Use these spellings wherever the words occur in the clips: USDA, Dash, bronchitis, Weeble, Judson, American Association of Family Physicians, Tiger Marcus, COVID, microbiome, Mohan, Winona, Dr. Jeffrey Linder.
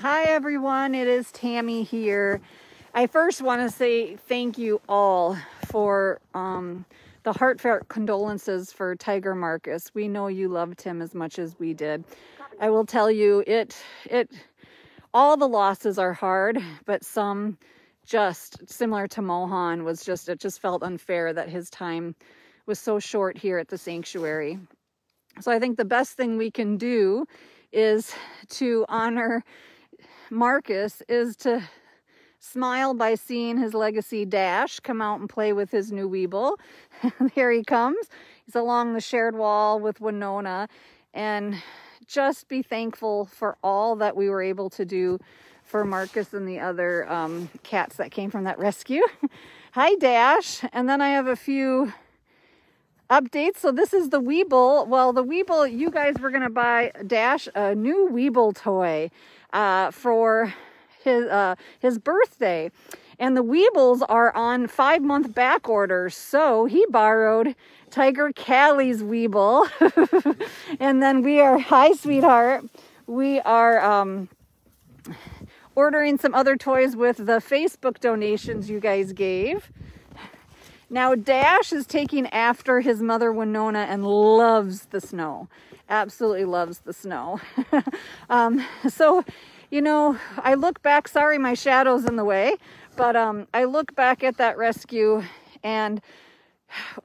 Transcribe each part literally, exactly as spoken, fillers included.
Hi everyone, it is Tammy here. I first want to say thank you all for um, the heartfelt condolences for Tiger Marcus. We know you loved him as much as we did. I will tell you, it, it, all the losses are hard, but some just, similar to Mohan, was just, it just felt unfair that his time was so short here at the sanctuary. So I think the best thing we can do is to honor Marcus is to smile by seeing his legacy Dash come out and play with his new Weeble. There he comes. He's along the shared wall with Winona. And just be thankful for all that we were able to do for Marcus and the other um, cats that came from that rescue. Hi, Dash. And then I have a few updates. So this is the Weeble. Well, the Weeble, you guys were going to buy Dash a new Weeble toy uh, for his uh, his birthday. And the Weebles are on five-month back order. So he borrowed Tiger Callie's Weeble. And then we are, hi, sweetheart. We are um, ordering some other toys with the Facebook donations you guys gave. Now, Dash is taking after his mother, Winona, and loves the snow. Absolutely loves the snow. um, so, you know, I look back, sorry my shadow's in the way, but um, I look back at that rescue and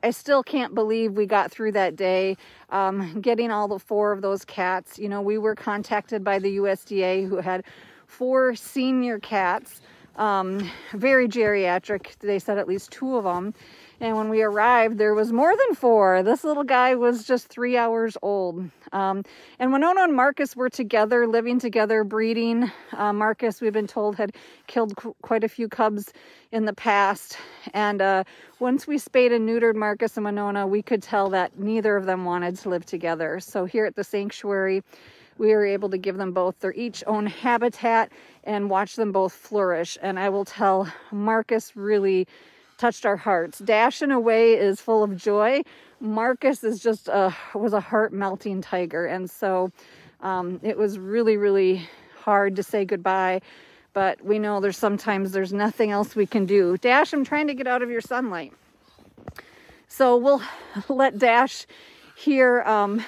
I still can't believe we got through that day, um, getting all the four of those cats. You know, we were contacted by the U S D A who had four senior cats. Um, very geriatric. They said at least two of them. And when we arrived, there was more than four. This little guy was just three hours old. Um, and Winona and Marcus were together, living together, breeding. Uh, Marcus, we've been told, had killed qu quite a few cubs in the past. And uh, once we spayed and neutered Marcus and Winona, we could tell that neither of them wanted to live together. So here at the sanctuary, we were able to give them both their each own habitat and watch them both flourish. And I will tell, Marcus really touched our hearts. Dash, in a way, is full of joy. Marcus is just a, was a heart-melting tiger. And so um, it was really, really hard to say goodbye. But we know there's sometimes there's nothing else we can do. Dash, I'm trying to get out of your sunlight. So we'll let Dash here um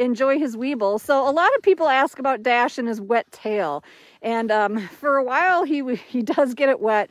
enjoy his Weeble. So a lot of people ask about Dash and his wet tail, and um for a while he he does get it wet,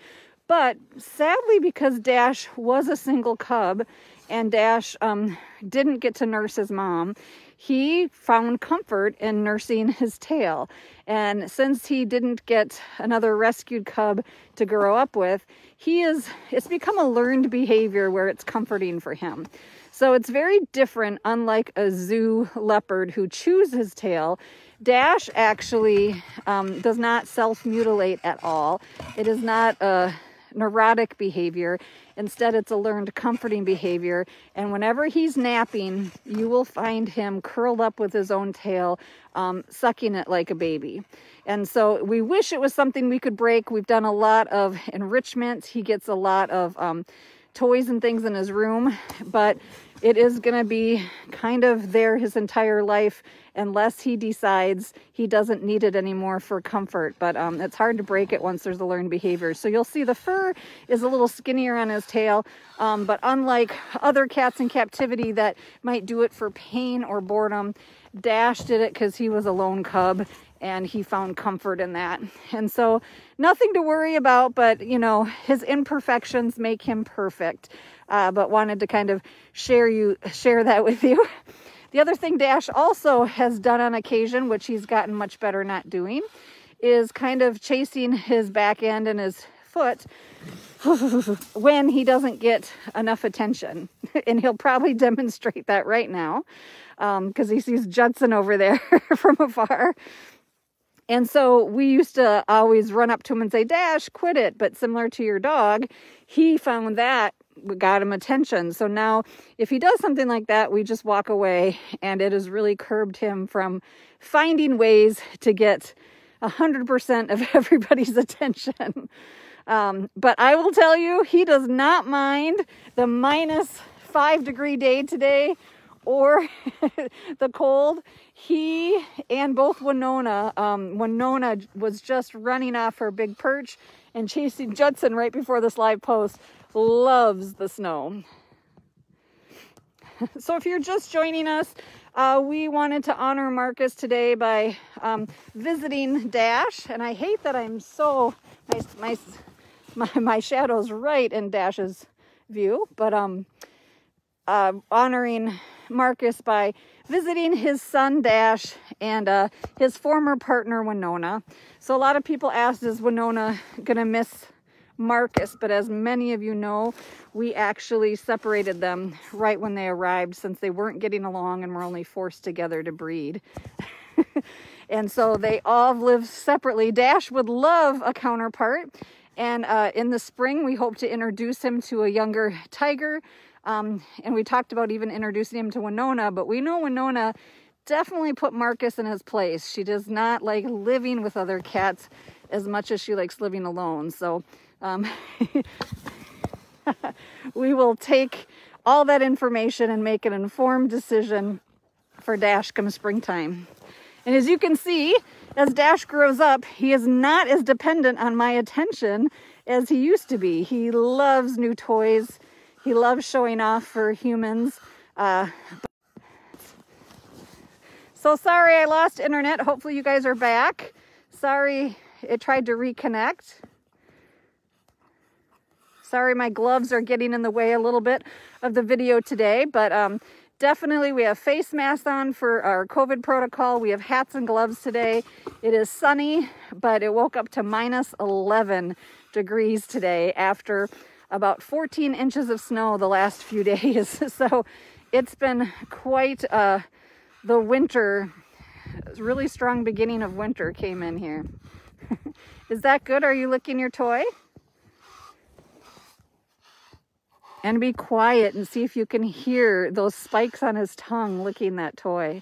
but sadly, because Dash was a single cub and Dash um didn't get to nurse his mom, he found comfort in nursing his tail. And since he didn't get another rescued cub to grow up with, he is it's become a learned behavior where it's comforting for him. So it's very different, unlike a zoo leopard who chews his tail. Dash actually um, does not self-mutilate at all. It is not a neurotic behavior. Instead, it's a learned comforting behavior. And whenever he's napping, you will find him curled up with his own tail, um, sucking it like a baby. And so we wish it was something we could break. We've done a lot of enrichment. He gets a lot of um, toys and things in his room, but it is going to be kind of there his entire life unless he decides he doesn't need it anymore for comfort. But um, it's hard to break it once there's a learned behavior. So you'll see the fur is a little skinnier on his tail, um, but unlike other cats in captivity that might do it for pain or boredom, Dash did it because he was a lone cub and he found comfort in that. And so nothing to worry about, but you know, his imperfections make him perfect. Uh, but wanted to kind of share you share that with you. The other thing Dash also has done on occasion, which he's gotten much better not doing, is kind of chasing his back end and his foot when he doesn't get enough attention. And he'll probably demonstrate that right now because um, he sees Judson over there from afar. And so we used to always run up to him and say, Dash, quit it. But similar to your dog, he found that got him attention. So now if he does something like that, we just walk away, and it has really curbed him from finding ways to get one hundred percent of everybody's attention. Um, but I will tell you, he does not mind the minus five degree day today or the cold. He and both Winona, um, Winona was just running off her big perch and chasing Judson right before this live post. Loves the snow. So if you're just joining us, uh, we wanted to honor Marcus today by um, visiting Dash. And I hate that I'm so, my, my, my shadow's right in Dash's view, but um, uh, honoring Marcus by visiting his son Dash and uh, his former partner Winona. So a lot of people asked, is Winona gonna miss Marcus? But as many of you know, we actually separated them right when they arrived since they weren't getting along and were only forced together to breed. And so they all live separately. Dash would love a counterpart, and uh, in the spring we hope to introduce him to a younger tiger, um, and we talked about even introducing him to Winona, but we know Winona definitely put Marcus in his place. She does not like living with other cats as much as she likes living alone. So Um, we will take all that information and make an informed decision for Dash come springtime. And as you can see, as Dash grows up, he is not as dependent on my attention as he used to be. He loves new toys. He loves showing off for humans. Uh, so sorry I lost internet. Hopefully you guys are back. Sorry it tried to reconnect. Sorry, my gloves are getting in the way a little bit of the video today, but um, definitely we have face masks on for our COVID protocol. We have hats and gloves today. It is sunny, but it woke up to minus eleven degrees today after about fourteen inches of snow the last few days. So it's been quite uh, the winter, really strong beginning of winter came in here. Is that good? Are you licking your toy? And be quiet and see if you can hear those spikes on his tongue licking that toy.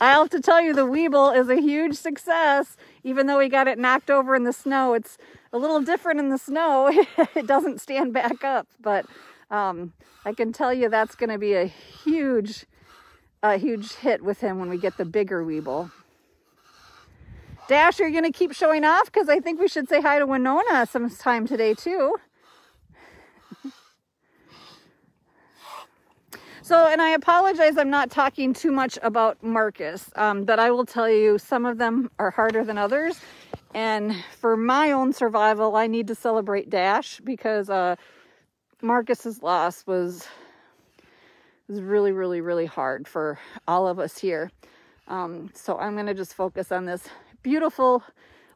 I'll have to tell you, the Weeble is a huge success. Even though we got it knocked over in the snow, it's a little different in the snow. It doesn't stand back up, but Um, I can tell you that's going to be a huge, a huge hit with him when we get the bigger Weeble. Dash, are you going to keep showing off? Because I think we should say hi to Winona sometime today too. So, and I apologize I'm not talking too much about Marcus, um, but I will tell you some of them are harder than others. And for my own survival, I need to celebrate Dash because, uh, Marcus's loss was, was really, really, really hard for all of us here. Um, so I'm going to just focus on this beautiful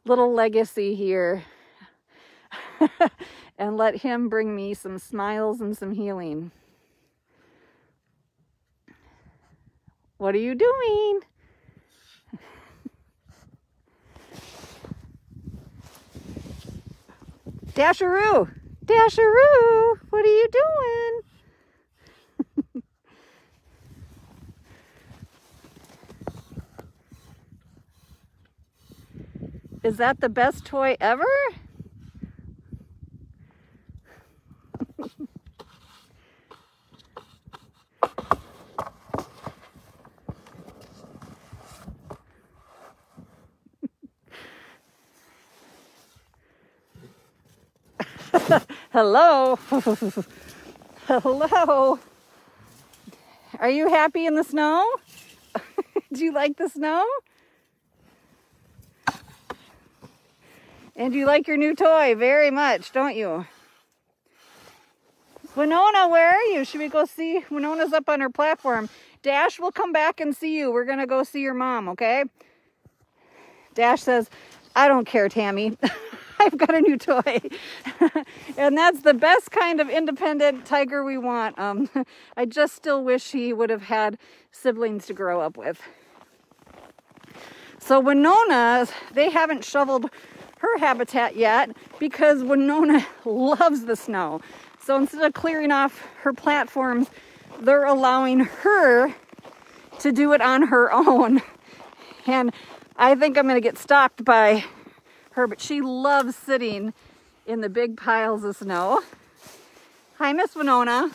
little legacy here and let him bring me some smiles and some healing. What are you doing? Dasheroo! Dasheroo, what are you doing? Is that the best toy ever? Hello. Hello. Are you happy in the snow? Do you like the snow? And you like your new toy very much, don't you? Winona, where are you? Should we go see? Winona's up on her platform. Dash, we'll come back and see you. We're going to go see your mom, okay? Dash says, I don't care, Tammy. I've got a new toy. And that's the best kind of independent tiger we want. Um, I just still wish he would have had siblings to grow up with. So Winona, they haven't shoveled her habitat yet because Winona loves the snow. So instead of clearing off her platforms, they're allowing her to do it on her own. and I think I'm going to get stalked by her, but she loves sitting in the big piles of snow. Hi, Miss Winona.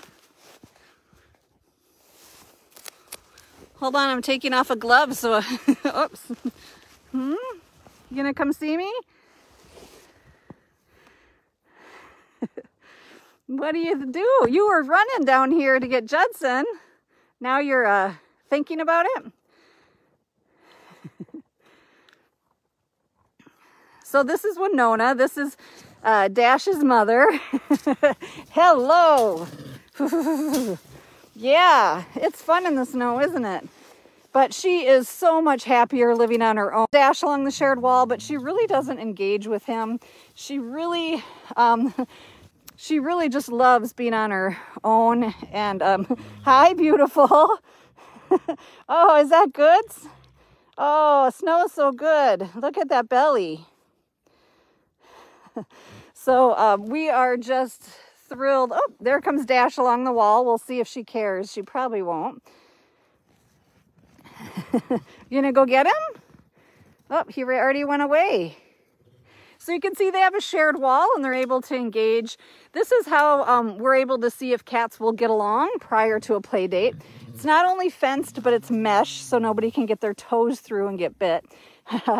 Hold on, I'm taking off a glove, so, oops. Hmm? You gonna come see me? What do you do? You were running down here to get Judson. Now you're uh, thinking about it? So this is Winona. This is uh, Dash's mother. Hello. Yeah, it's fun in the snow, isn't it? But she is so much happier living on her own. Dash along the shared wall, but she really doesn't engage with him. She really, um, she really just loves being on her own. And um, hi, beautiful. Oh, is that good? Oh, snow is so good. Look at that belly. So um, we are just thrilled. Oh, there comes Dash along the wall. We'll see if she cares. She probably won't. You gonna go get him? Oh, he already went away. So you can see they have a shared wall and they're able to engage. This is how um, we're able to see if cats will get along prior to a play date. It's not only fenced, but it's mesh, so nobody can get their toes through and get bit.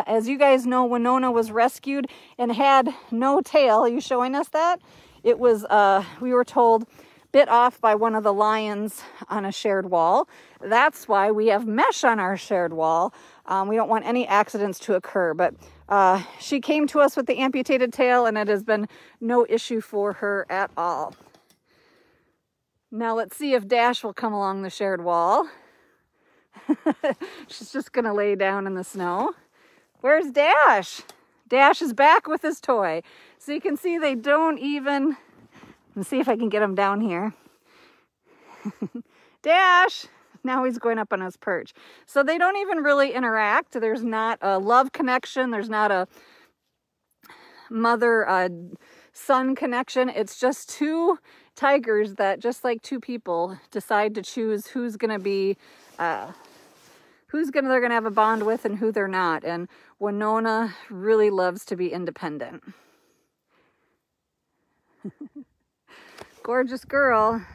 As you guys know, Winona was rescued and had no tail. Are you showing us that? It was, uh, we were told, bit off by one of the lions on a shared wall. That's why we have mesh on our shared wall. Um, we don't want any accidents to occur, but uh, she came to us with the amputated tail and it has been no issue for her at all. Now let's see if Dash will come along the shared wall. She's just gonna lay down in the snow. Where's Dash? Dash is back with his toy. So you can see they don't even, let's see if I can get him down here. Dash, now he's going up on his perch. So they don't even really interact. There's not a love connection. There's not a mother-son connection. It's just two tigers that, just like two people, decide to choose who's gonna be, uh, who's gonna they're gonna have a bond with and who they're not. And Winona really loves to be independent. Gorgeous girl.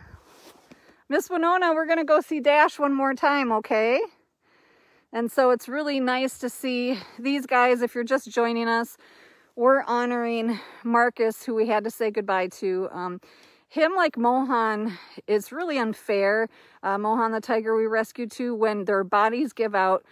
Miss Winona, we're gonna go see Dash one more time, okay? And so it's really nice to see these guys. If you're just joining us, we're honoring Marcus, who we had to say goodbye to. Um, him, like Mohan, is really unfair. Uh, Mohan, the tiger we rescued too, when their bodies give out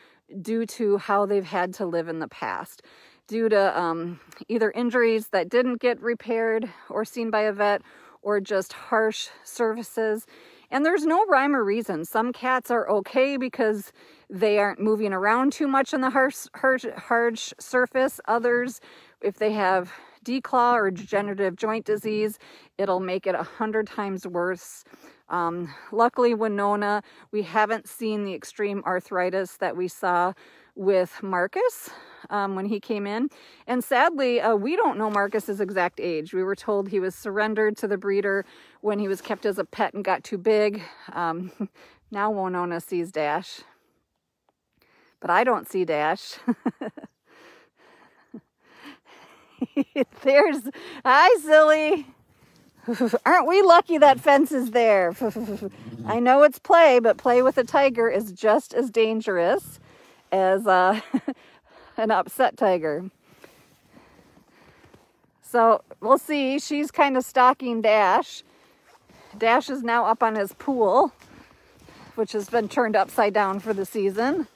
due to how they've had to live in the past, due to um, either injuries that didn't get repaired or seen by a vet, or just harsh services. And there's no rhyme or reason. Some cats are okay because they aren't moving around too much on the harsh, harsh, harsh surface. Others, if they have declaw or degenerative joint disease, it'll make it a hundred times worse. Um, luckily, Winona, we haven't seen the extreme arthritis that we saw with Marcus um, when he came in. And sadly, uh, we don't know Marcus's exact age. We were told he was surrendered to the breeder when he was kept as a pet and got too big. Um, now Winona sees Dash, but I don't see Dash. There's, hi, silly. Aren't we lucky that fence is there? I know it's play, but play with a tiger is just as dangerous as uh, an upset tiger. So we'll see. She's kind of stalking Dash. Dash is now up on his pool, which has been turned upside down for the season.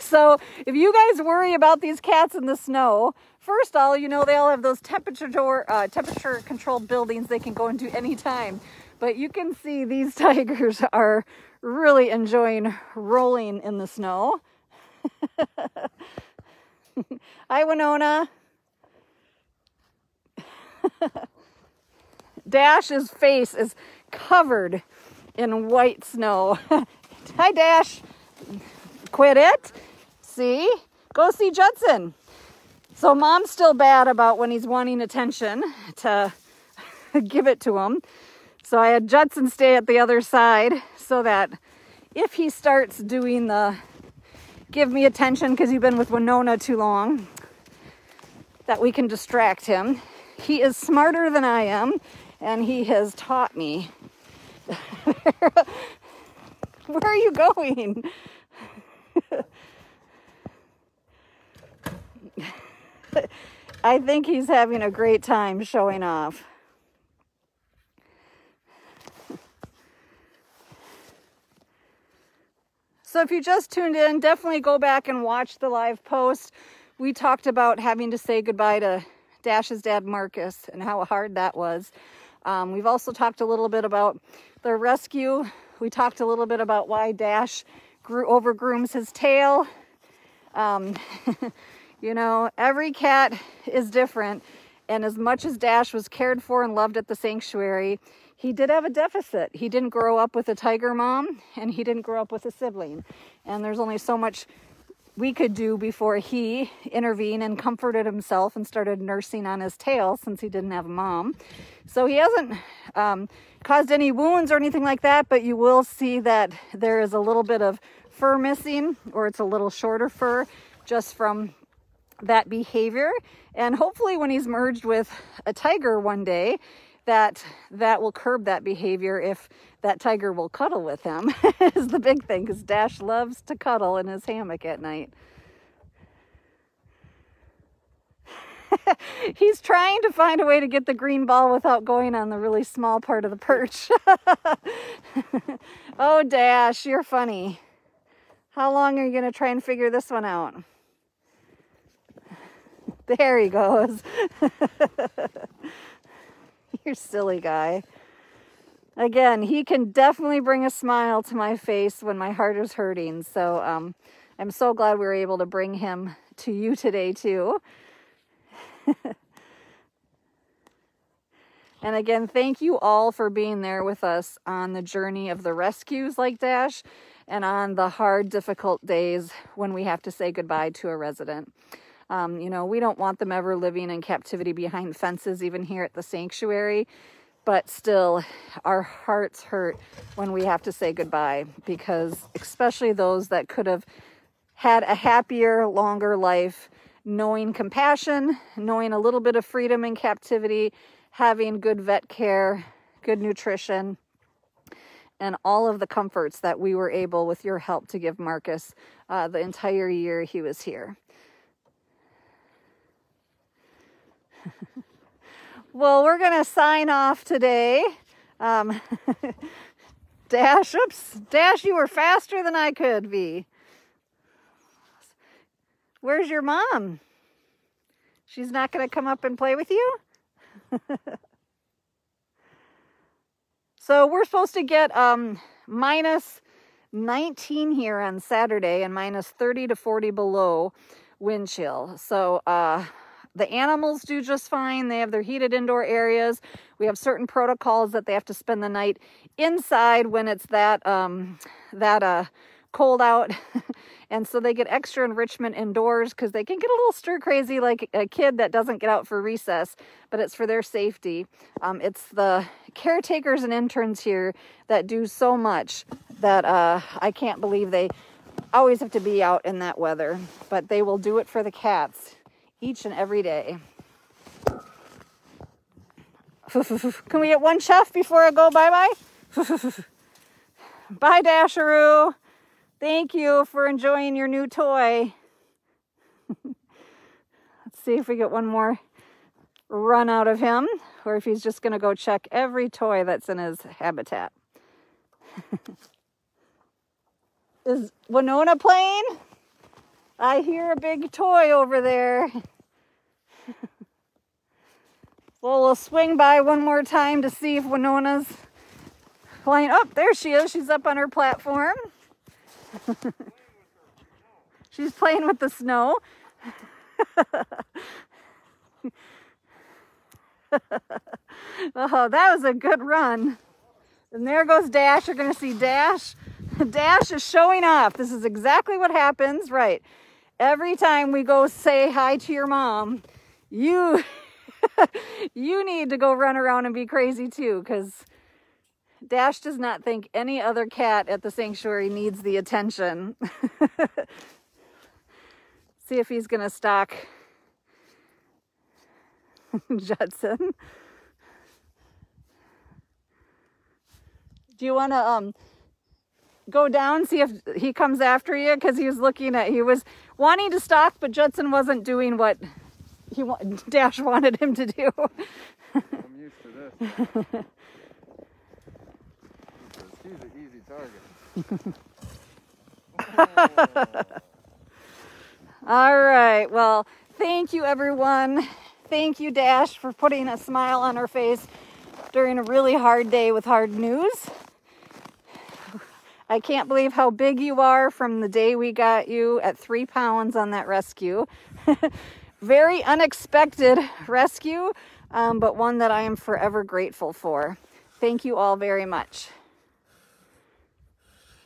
So if you guys worry about these cats in the snow, first of all, you know, they all have those temperature door, uh, temperature controlled buildings they can go into any time. But you can see these tigers are really enjoying rolling in the snow. Hi, Winona. Dash's face is covered in white snow. Hi, Dash. Quit it. See? Go see Judson. So Mom's still bad about when he's wanting attention to give it to him. So I had Judson stay at the other side so that if he starts doing the give me attention because you've been with Winona too long, that we can distract him. He is smarter than I am, and he has taught me. Where are you going? I think he's having a great time showing off. So if you just tuned in, definitely go back and watch the live post. We talked about having to say goodbye to Dash's dad, Marcus, and how hard that was. Um, we've also talked a little bit about their rescue. We talked a little bit about why Dash grew, overgrooms his tail. Um, you know, every cat is different. And as much as Dash was cared for and loved at the sanctuary, he did have a deficit. He didn't grow up with a tiger mom, and he didn't grow up with a sibling. And there's only so much we could do before he intervened and comforted himself and started nursing on his tail, since he didn't have a mom. So he hasn't um, caused any wounds or anything like that, but you will see that there is a little bit of fur missing, or it's a little shorter fur just from that behavior. And hopefully when he's merged with a tiger one day, that that will curb that behavior, if that tiger will cuddle with him is the big thing, because Dash loves to cuddle in his hammock at night. He's trying to find a way to get the green ball without going on the really small part of the perch. Oh, Dash, you're funny. How long are you going to try and figure this one out? There he goes. You're silly guy. Again, he can definitely bring a smile to my face when my heart is hurting. So um, I'm so glad we were able to bring him to you today too. And again, thank you all for being there with us on the journey of the rescues like Dash, and on the hard, difficult days when we have to say goodbye to a resident. Um, you know, we don't want them ever living in captivity behind fences, even here at the sanctuary. But still, our hearts hurt when we have to say goodbye, because especially those that could have had a happier, longer life, knowing compassion, knowing a little bit of freedom in captivity, having good vet care, good nutrition, and all of the comforts that we were able, with your help, to give Marcus uh, the entire year he was here. Well, we're going to sign off today. Um, Dash, oops, Dash, you were faster than I could be. Where's your mom? She's not going to come up and play with you? So we're supposed to get um, minus nineteen here on Saturday and minus thirty to forty below wind chill. So, uh, the animals do just fine. They have their heated indoor areas. We have certain protocols that they have to spend the night inside when it's that um, that uh, cold out. And so they get extra enrichment indoors, because they can get a little stir crazy, like a kid that doesn't get out for recess, but it's for their safety. Um, it's the caretakers and interns here that do so much that uh, I can't believe they always have to be out in that weather, but they will do it for the cats each and every day. Can we get one chef before I go bye-bye? Bye, Dasheroo. Thank you for enjoying your new toy. Let's see if we get one more run out of him, or if he's just going to go check every toy that's in his habitat. Is Winona playing? I hear a big toy over there. Well, we'll swing by one more time to see if Winona's flying. Oh, there she is. She's up on her platform. She's playing with the snow. Oh, that was a good run. And there goes Dash. You're going to see Dash. Dash is showing off. This is exactly what happens, right? Every time we go say hi to your mom, you you need to go run around and be crazy too, because Dash does not think any other cat at the sanctuary needs the attention. See if he's going to stalk Judson. Do you want to um go down, see if he comes after you? Because he was looking at, he was wanting to stalk, but Judson wasn't doing what he wa Dash wanted him to do. I'm used to this. He's an easy target. Oh. All right. Well, thank you, everyone. Thank you, Dash, for putting a smile on her face during a really hard day with hard news. I can't believe how big you are from the day we got you at three pounds on that rescue. Very unexpected rescue, um, but one that I am forever grateful for. Thank you all very much.